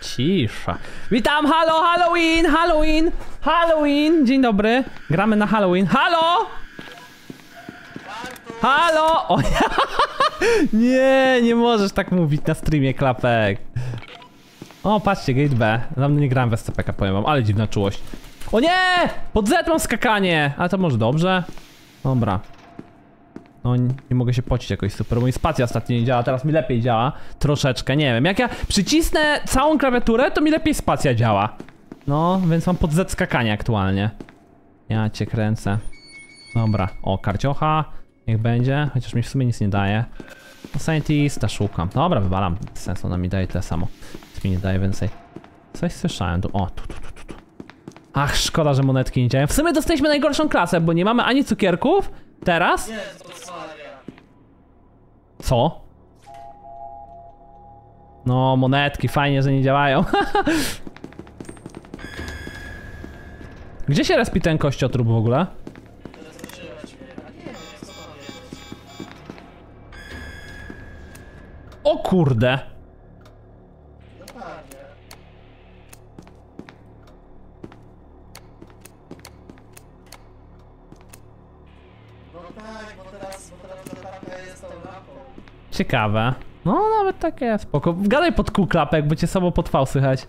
Cisza. Witam, halo, Halloween, Halloween, Halloween, dzień dobry. Gramy na Halloween. Halo! Halo! O, nie, nie możesz tak mówić na streamie, klapek. O, patrzcie, gate B. Dla mnie nie grałem w SCP, powiem wam, ale dziwna czułość. O nie! Pod Z mam skakanie! Ale to może dobrze? Dobra. No nie mogę się pocić jakoś super, bo mi spacja ostatnio nie działa, teraz mi lepiej działa. Troszeczkę, nie wiem, jak ja przycisnę całą klawiaturę, to mi lepiej spacja działa. No, więc mam pod Z skakanie aktualnie. Ja cię kręcę. Dobra, o, karciocha. Niech będzie, chociaż mi w sumie nic nie daje. No, scientista szukam. Dobra, wywalam. Bez sensu, ona mi daje tyle samo. Nic mi nie daje więcej. Coś słyszałem tu, o, tu. Ach, szkoda, że monetki nie działają. W sumie dostaliśmy najgorszą klasę, bo nie mamy ani cukierków. Teraz? Co? No, monetki, fajnie, że nie działają. Gdzie się respi ten kościotrup w ogóle? O kurde! Ciekawe. No, nawet takie spoko. Gadaj pod kół, klapek, bo cię sobą potwał słychać.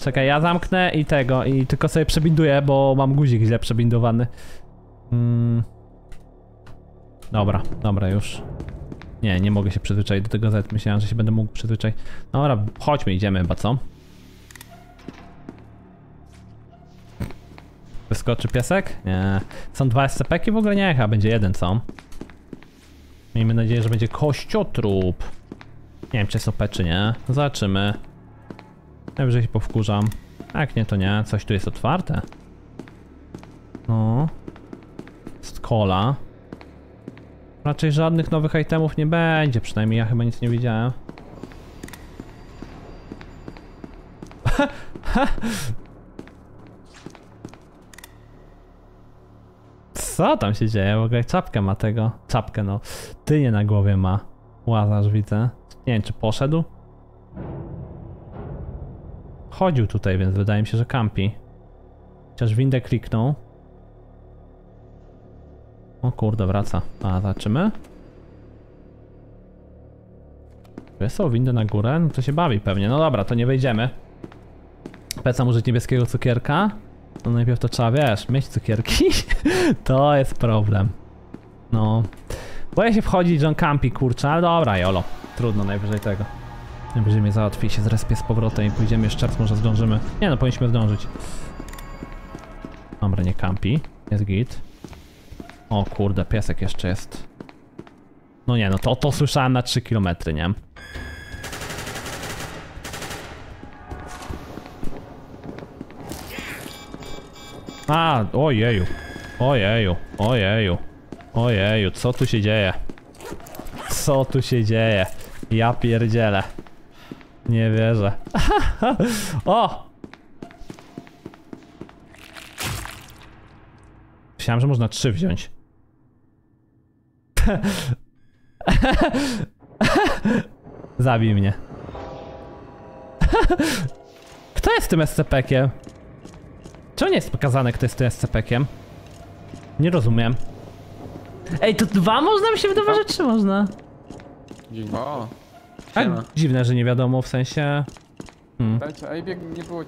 Czekaj, ja zamknę i tego, i tylko sobie przebinduję, bo mam guzik źle przebindowany. Dobra, dobra już. Nie, nie mogę się przyzwyczaić do tego Z. Myślałem, że się będę mógł przyzwyczaić. Dobra, chodźmy, idziemy chyba, co? Wyskoczy piesek? Nie. Są dwa SCP-ki w ogóle? Nie, chyba będzie jeden, co? Miejmy nadzieję, że będzie kościotrup. Nie wiem, czy jest OP, czy nie. Zobaczymy. Najwyżej się powkurzam. Jak nie, to nie. Coś tu jest otwarte. No. Jest kola. Raczej żadnych nowych itemów nie będzie. Przynajmniej ja chyba nic nie widziałem. Co tam się dzieje? W ogóle czapkę ma tego. Czapkę, no. Tynię na głowie ma. Łazarz, widzę. Nie wiem, czy poszedł? Chodził tutaj, więc wydaje mi się, że kampi. Chociaż windę kliknął. O kurde, wraca. A, zobaczymy. Są windy na górę? No to się bawi pewnie. No dobra, to nie wejdziemy. Pecam użyć niebieskiego cukierka. No najpierw to trzeba, wiesz, mieć cukierki. To jest problem. No. Boję się wchodzić, że on kampi, kurczę, ale dobra, jolo. Trudno, najwyżej tego. Najwyżej mnie załatwi, się zrespię z powrotem i pójdziemy jeszcze raz, może zdążymy. Nie no, powinniśmy zdążyć. Dobra, nie kampi. Jest git. O kurde, piesek jeszcze jest. No nie, no to słyszałem na 3 km, nie? A, ojeju. Ojeju, ojeju. Ojeju, co tu się dzieje? Co tu się dzieje? Ja pierdzielę. Nie wierzę. O! Myślałem, że można 3 wziąć. Zabij mnie. Kto jest tym SCP-kiem? Czemu nie jest pokazane, kto jest tym SCP-kiem? Nie rozumiem. Ej, to 2 można? Mi się wydawało, że 3 można. Dziwne. Tak dziwne, że nie wiadomo, w sensie... nie było...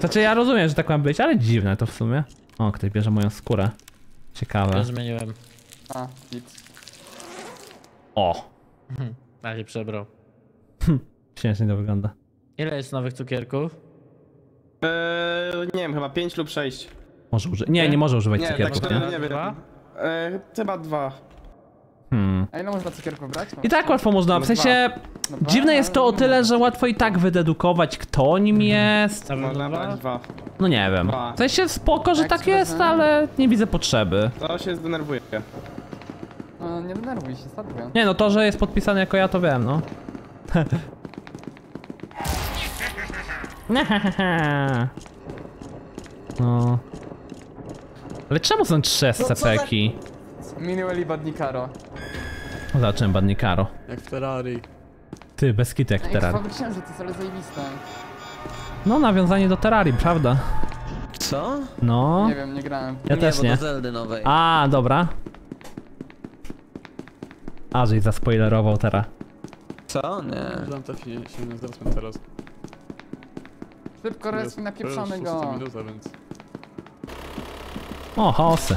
Znaczy ja rozumiem, że tak ma być, ale dziwne to w sumie. O, ktoś bierze moją skórę. Ciekawe. Ja zmieniłem. A, nic. O! Ale przebrał. Śmiesznie to wygląda. Ile jest nowych cukierków? Nie wiem, chyba 5 lub 6. Może nie może używać cukierków, tak, nie? Nie wiem. Chyba 2. A ile można cukierków brać? No, i tak łatwo można, w sensie... No, dziwne jest to o tyle, że łatwo i tak wydedukować, kto nim jest. Można brać 2. No nie wiem. W sensie spoko, że tak jest, ale nie widzę potrzeby. To się zdenerwuje. No nie denerwuj się, statuję. Nie no, to, że jest podpisane jako ja, to wiem, no. No. Ale czemu są 3 SCP-ki? Minęli bad.nic.aro. Zacząłem bad.nic.aro. Jak Ferrari. Ty, bez kitek jak terrarium. Chyba myślałem, że to jest ale zajebiste. No, nawiązanie do terrarium, prawda? Co? No. Nie wiem, nie grałem. Ja też nie. Do Zeldy nowej. A, dobra. Ażej zaspoilerował teraz. Co? Nie. Znam tak się teraz. Szybko respi napieprzamy go. Więc... O, hosy.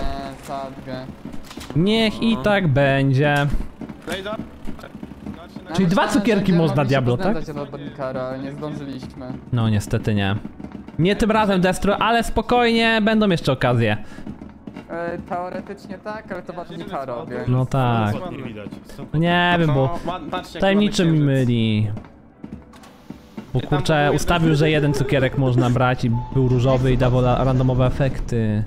Niech i tak będzie. Czyli dwa cukierki można Diablo, tak? Nie zdążyliśmy. No niestety nie. Nie tym razem, Destro, ale spokojnie, będą jeszcze okazje. Teoretycznie tak, ale to bad.nic.aro. No tak. Nie wiem, bo tajemniczy mi myli. Bo kurczę, ustawił, że jeden cukierek można brać i był różowy i dawał randomowe efekty.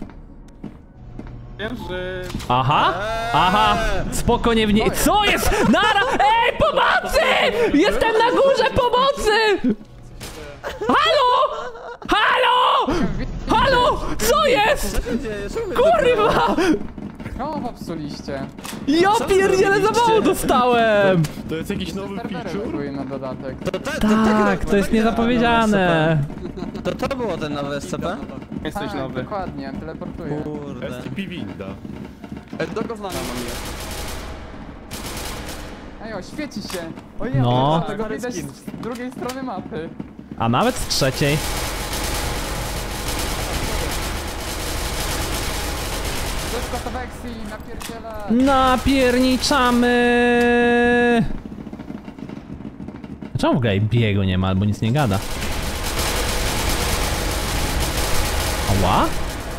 Aha! Aha! Spokojnie w niej. Co jest? Nara! Ej, pomocy! Jestem na górze, pomocy! Halo! Halo! Halo! Co jest? Kurwa! Komu popsuliście? Ja pierdzielę, za mało dostałem! To jest jakiś nowy feature? Na dodatek. Tak, to jest niezapowiedziane. To było ten nowy SCP? Jesteś nowy. Dokładnie, teleportuję. Kurde. SCP winda. Do Goznana mam je. Ejo, świeci się. Ojej, no. Widać z drugiej strony mapy. A nawet z trzeciej. Napierniczamy! Czemu w ogóle biegu nie ma albo nic nie gada? Ała?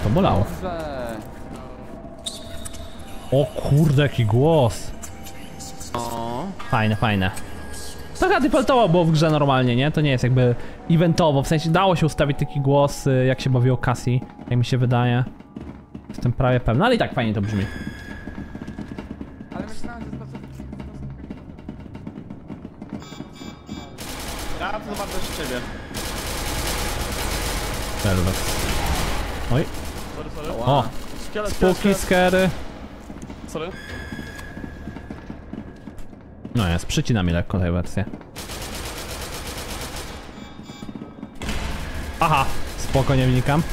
To bolało. O kurde, jaki głos! Fajne, fajne. To chyba defaultowo było w grze normalnie, nie? To nie jest jakby eventowo, w sensie dało się ustawić taki głos, jak się bawiło Cassie, jak mi się wydaje. Jestem prawie pewny, ale i tak fajnie to brzmi. Ale myślałem, że to bardzo z ciebie. Delvex. Oj. O! Spółki, skery. Sorry. No jest, przycina mi lekko tej wersję. Aha! Spoko, nie wnikam.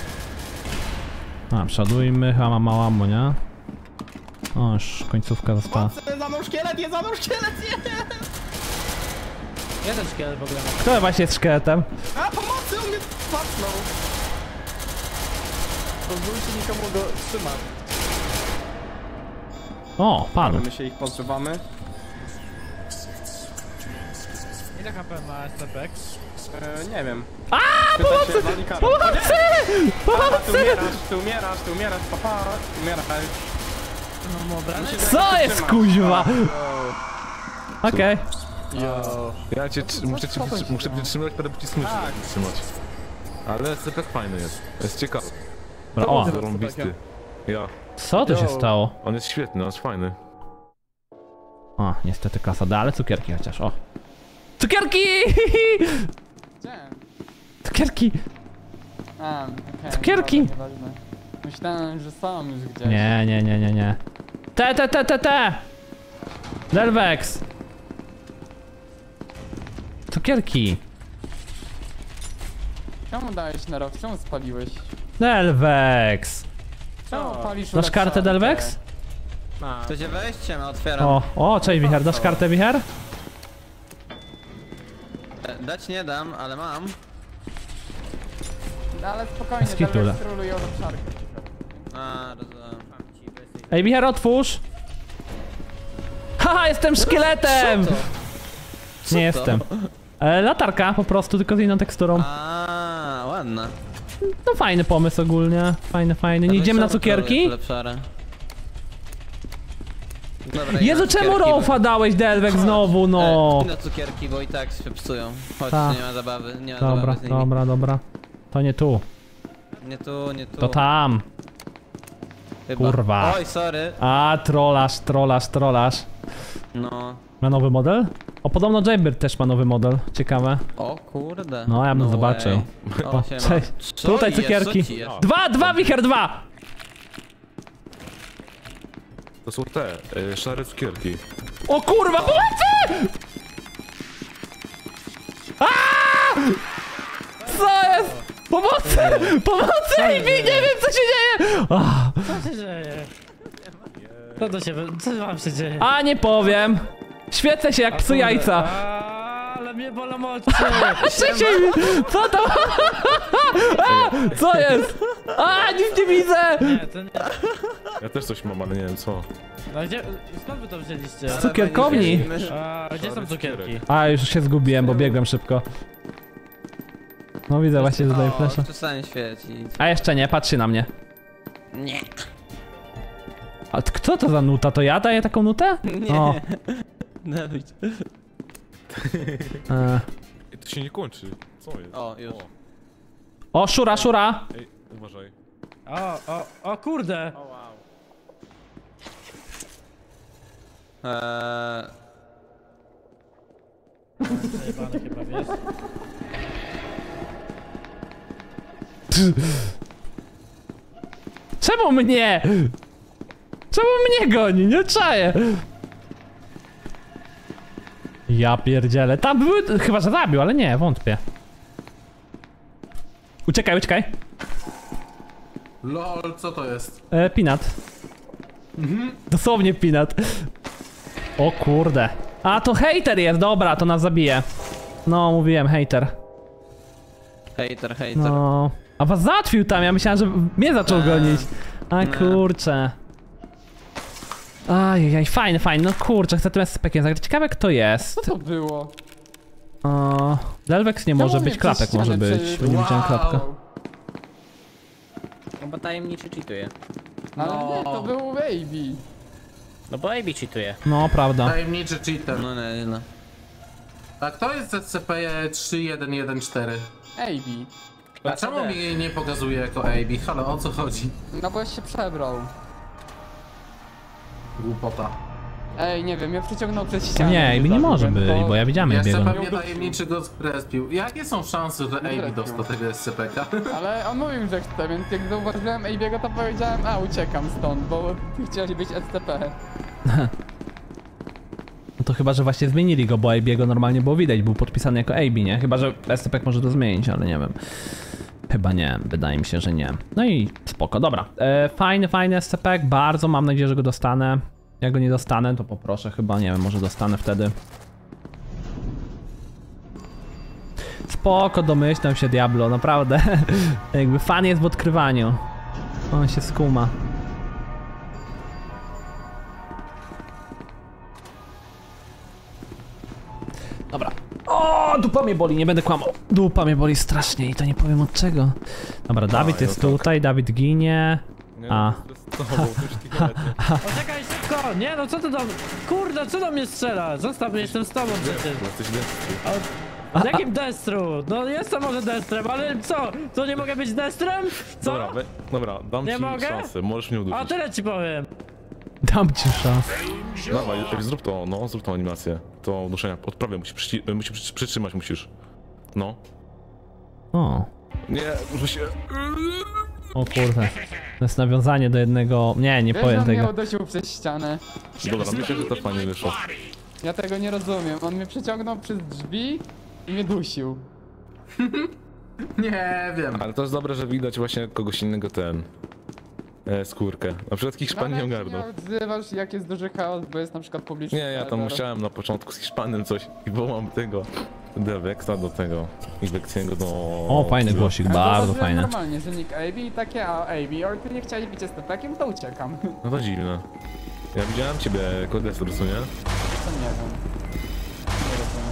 A, przodujmy, chyba mam mało ammo, nie? O, już końcówka została. Za mną szkielet, jest za mną szkielet, jest! Jeden szkielet w ogóle. Kto właśnie jest szkieletem? A, pomocy, on mnie patnął! Pozwólcie nikomu go trzymać. O, padł. My się ich pozbywamy. Ile HP ma SCP? Nie wiem. Aaaa! Pomocy! Pomocy! Pomocy! Ty umierasz, papa, umierasz. Co jest, kuźwa? Okej. Ja cię muszę przytrzymywać, będę ci smyczki trzymać. Ale SCP fajny jest ciekawy. O! Co tu się stało? On jest świetny, on jest fajny. O, niestety klasa D, ale cukierki chociaż, o. Cukierki! Cukierki! A, okay, cukierki! Myślałem, że sam już gdzieś. Nie. Te! Delvex! Cukierki! Czemu dałeś na rok? Czemu spaliłeś? Delvex! Czemu palisz? Dasz kartę, Delvex? To się wejście, no otwieram. O, cześć, Wicher, dasz kartę, Wicher? Dać nie dam, ale mam. No, ale spokojnie, Delvex troluje obszarkę. A, rozumiem. Ej, Michał, otwórz! Haha, jestem szkieletem! Nie jestem. Latarka po prostu, tylko z inną teksturą. A, ładna. To fajny pomysł ogólnie. Fajny. Nie idziemy na cukierki? Dobra, Jezu, czemu rofa dałeś, Delvex, znowu, no! Na cukierki, bo i tak się psują. Chodź, nie ma zabawy, nie ma zabawy z nimi. Dobra. To nie tu. Nie tu. To tam. Chyba. Kurwa. Oj, sorry. A, trolasz. No. Ma nowy model? O, podobno Jäger też ma nowy model. Ciekawe. O kurde. No, ja bym zobaczył. O, cześć. Tutaj cukierki. Dwa, Wicher, dwa! To są te szare cukierki. O kurwa, pomocy! Pomocy! Pomocy! Eybi! Nie wiem, co się dzieje! Oh. Co się dzieje? Co to się... Co wam się dzieje? A, nie powiem! Świecę się jak psy jajca! Ale mnie bolą oczy! Co to? A, co jest? A, nic nie widzę! Nie, to nie. Ja też coś mam, ale nie wiem co. No gdzie... Skąd wy to wzięliście? Z cukierkowni! A, gdzie są cukierki? A, już się zgubiłem, bo biegłem szybko. No widzę, właśnie tutaj flasha. A jeszcze nie, patrzy na mnie. Nie. A kto to za nuta? To ja daję taką nutę? Nie. Dawid. To się nie kończy. Co jest? O, już. O, szura, szura! Ej, uważaj. O, kurde! O, wow. Zajebane chyba, wiesz? Czemu mnie? Czemu mnie goni? Nie czaję! Ja pierdzielę. Tam były... Chyba że zabił, ale nie, wątpię. Uciekaj, uciekaj. Lol, co to jest? Pinat. Dosłownie pinat. O kurde. A, to hejter jest, dobra, to nas zabije. No, mówiłem, hejter. Hejter, hejter. No. A was załatwił tam, ja myślałem, że mnie zaczął gonić. A kurczę. Ajajaj, fajny, fajny, no kurczę, chcę tym spekiem zagrać. Ciekawe kto jest. Co to było? O, Delvex nie może być, klapek może być, bo nie widziałem klapka. No bo tajemniczy cheatuje. Ale nie, to był Eybi. No bo Eybi cheatuje. No, prawda. Tajemniczy cheater. No nie, no. A kto jest SCP-3114? Eybi. Dlaczego mi jej nie pokazuje jako Eybi? Halo, o co chodzi? No bo się przebrał. Głupota. Ej, nie wiem, ja przyciągnął przez ścianę. Nie, Eybi nie może być, bo ja widziałem Eybiego. Ja SCP mnie tajemniczy go skrespił. Jakie są szanse, że Eybi dostał tego SCP-ka? Ale on mówił, że chce, więc jak zauważyłem Eybiego, to powiedziałem, a uciekam stąd, bo chcieli być SCP. No to chyba, że właśnie zmienili go, bo Eybiego normalnie było widać, był podpisany jako Eybi, nie? Chyba, że SCP może to zmienić, ale nie wiem. Chyba nie, wydaje mi się, że nie. No i spoko, dobra. Fajny, fajny SCP, bardzo mam nadzieję, że go dostanę. Jak go nie dostanę, to poproszę chyba, nie wiem, może dostanę wtedy. Spoko, domyślam się Diablo, naprawdę. Jakby fan jest w odkrywaniu. On się skuma. Dobra. O, dupa mnie boli, nie będę kłamał. Dupa mnie boli strasznie i to nie powiem od czego. Dobra, Dawid jest tutaj, Dawid ginie. A. Poczekaj szybko! Nie no, co ty tam? Kurde, co do mnie strzela? Zostaw mnie, jestem z tobą przecież. W jakim destru? No jestem może destrem, ale co? To nie mogę być destrem? Co? Dobra, dam ci szansę, możesz mnie udusić. A tyle ci powiem. Dam ci szansę. Dawaj, zrób to, no, zrób tą animację. To uduszenia, odprawia, musisz przytrzymać, musisz. No. O. Nie, muszę się... O kurde. To jest nawiązanie do jednego... Nie, nie powiem tego. Mnie udusił przez ścianę. Dobra, myślę, że też fajnie wyszło. Ja tego nie rozumiem. On mnie przeciągnął przez drzwi i mnie dusił. Nie wiem. Ale to jest dobre, że widać właśnie kogoś innego ten... skórkę. Na przykład Hiszpanii ogarnął. Nie odzywasz, jak jest duży chaos, bo jest na przykład publiczny. Nie, ja tam musiałem na początku z Hiszpanem coś i wołam tego Delvexa do tego i Delvexiego do... O, fajny głosik, bardzo fajny. Normalnie, że nick Eybi i takie, a Eybi, ale ty nie chciałeś być estetakiem, to uciekam. No to dziwne. Ja widziałem ciebie, Kodesu, nie? To nie wiem.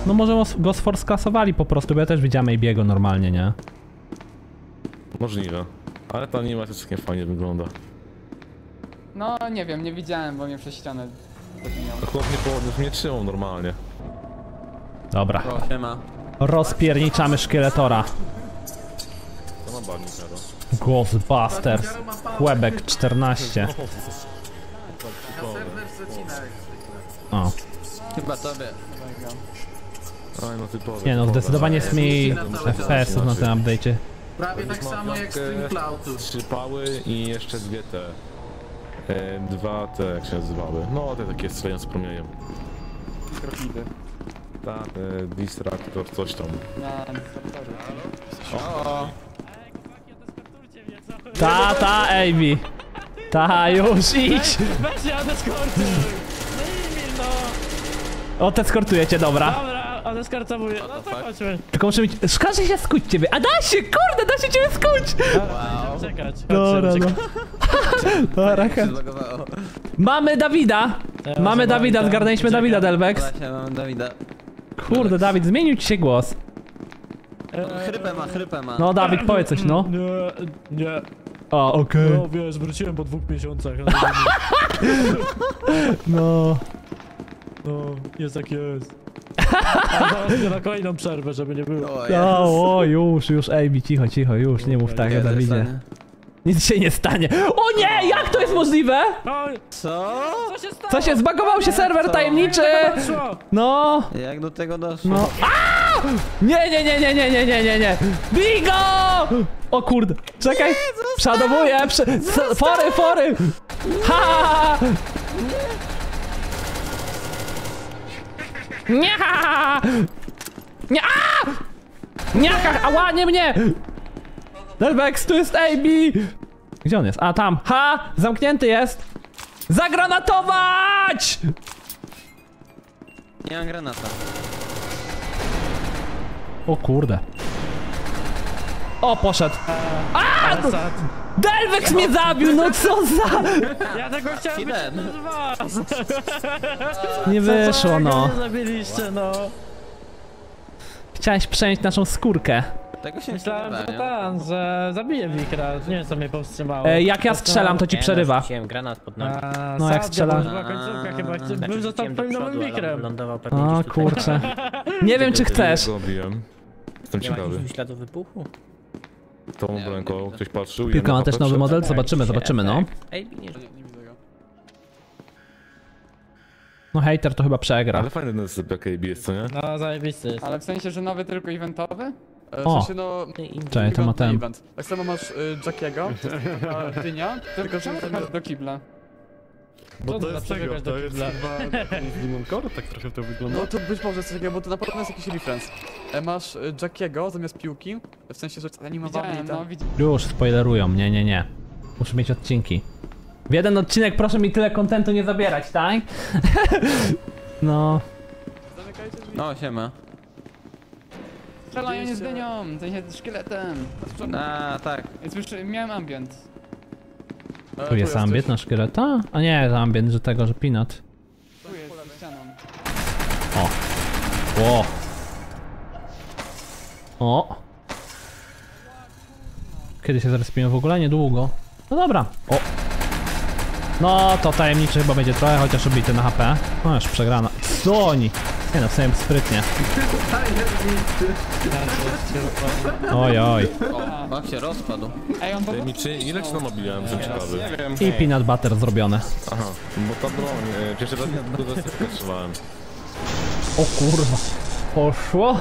No może go sforsklassowali po prostu, bo ja też widziałem Eybiego normalnie, nie? Możliwe. Ale ta animacja wszystkie fajnie wygląda. No nie wiem, nie widziałem, bo mnie przez ścianę podmieniało. Chłop nie połodniesz, mnie trzymał normalnie. Dobra. Rozpierniczamy szkieletora. To ma bad.nic.aro. Ghostbusters. Quebec 14. O. Chyba tobie. Nie no, zdecydowanie jest mi FPS-ów na tym update'cie. Prawie tak samo jak Stream Cloudu. 3 pały i jeszcze dwie te. 2 te, jak się nazywały. No, te takie strzelające z promieniem. Mikrofidy. Tak, distraktor, coś tam. No, distraktor. Ta, Eybi. Ta, już idź. Weź się odeskortuj. No Emil, no. Odeskortuję cię, dobra. Dobra, odeskortowuję. No to chodźmy. Tylko muszę mieć... Każdy się skuć ciebie. A da się, kurde, da się ciebie skuć. Wow. Czekać. Dobra, no. Dobra, mamy Dawida. Mamy Dawida, zgarnęliśmy Dawida, Delvex. Kurde, Dawid, zmienił ci się głos. Chrypę ma. No Dawid, powiedz coś, no. Nie. A, okej. Okay. No wiesz, wróciłem po 2 miesiącach. No. No, jest jak jest. A na kolejną przerwę, żeby nie było. O, już, Eybi, cicho, już, nie mów tak o Dawidzie. Nic się nie stanie. O nie, jak to jest możliwe? Co? Co się zbagował się serwer tajemniczy? No. Jak do tego doszło? No. Nie. Bigo! O kurde, czekaj. Przeładowuję, fory. Ha! Nie! Nie! Nie! Ała, nie mnie! Delvex, tu jest Eybi! Gdzie on jest? A, tam. Ha! Zamknięty jest! Zagranatować! Nie mam granata. O kurde. O, poszedł. A! Delvex mnie zabił, no co za... Ja tego chciałem wyszedł. Nie wyszło, no. Chciałeś przejąć naszą skórkę. Tego się myślałem, że zabiję Wikra, nie wiem co mnie powstrzymało. Jak ja strzelam, to ci przerywa. Ja granat pod nogi. No jak strzelam. Bym został twoim nowym Wikrem. O kurczę. Nie wiem czy chcesz. Jestem ciekawy. Tą ręką ktoś patrzył. Pilka ma też nowy model, zobaczymy no. No hejter to chyba przegra. Ale fajny ten syp jak Eybi jest, co nie? No zajebisty jest. Ale w sensie, że nowy tylko eventowy? O! No, czekaj, to ma ten. Tak samo masz Jackiego, dynia, tylko że masz do kibla. Bo to jest tego, to jest chyba limoncore, tak trochę to wygląda. No to być może coś takiego, bo to na pewno jest jakiś reference. Masz Jackiego zamiast piłki, w sensie, że animowany i tam. Już spoilerują, nie. Muszę mieć odcinki. W jeden odcinek proszę mi tyle kontentu nie zabierać, tak? No. No, siema. Strzelają nie z dynią, w sensie szkieletem. A tak. Więc już miałem ambient. Tu jest ambient na szkieleta? A nie, ambient, że tego, że peanut. Tu jest za ścianą. O! O! Kiedy się zrespimy w ogóle? Niedługo. No dobra. O! No to tajemniczy chyba będzie trochę, chociaż obity na HP. No już przegrana. Co oni? Nie no, w sumie sprytnie. Oj. Bak się rozpadł. Ej, on ile ci tam obiłem, że ciekawy? I peanut butter zrobione. Aha, bo ta broń, pierwszy raz nie trzymałem. O kurwa. Poszło?